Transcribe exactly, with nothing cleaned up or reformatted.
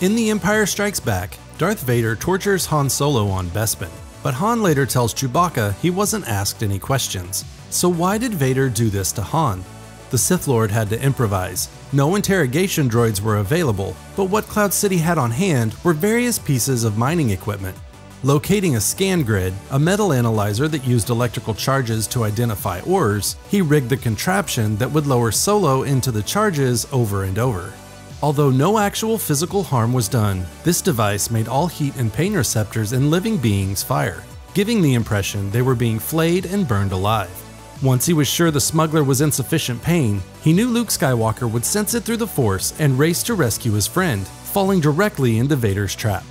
In The Empire Strikes Back, Darth Vader tortures Han Solo on Bespin, but Han later tells Chewbacca he wasn't asked any questions. So why did Vader do this to Han? The Sith Lord had to improvise. No interrogation droids were available, but what Cloud City had on hand were various pieces of mining equipment. Locating a scan grid, a metal analyzer that used electrical charges to identify ores, he rigged the contraption that would lower Solo into the charges over and over. Although no actual physical harm was done, this device made all heat and pain receptors in living beings fire, giving the impression they were being flayed and burned alive. Once he was sure the smuggler was in sufficient pain, he knew Luke Skywalker would sense it through the Force and race to rescue his friend, falling directly into Vader's trap.